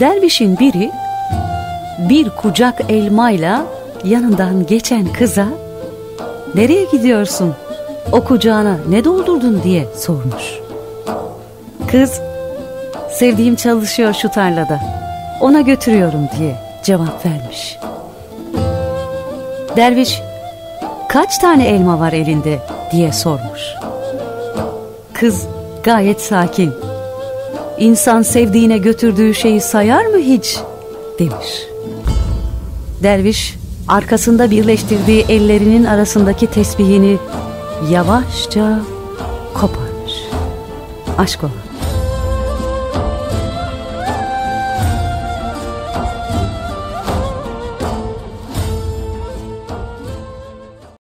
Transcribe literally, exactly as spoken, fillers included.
Dervişin biri bir kucak elmayla yanından geçen kıza "Nereye gidiyorsun? O kucağına ne doldurdun?" diye sormuş. Kız, "Sevdiğim çalışıyor şu tarlada, ona götürüyorum" diye cevap vermiş. Derviş, "Kaç tane elma var elinde?" diye sormuş. Kız gayet sakin, "İnsan sevdiğine götürdüğü şeyi sayar mı hiç?" demiş. Derviş arkasında birleştirdiği ellerinin arasındaki tesbihini yavaşça koparmış. Aşk olsun.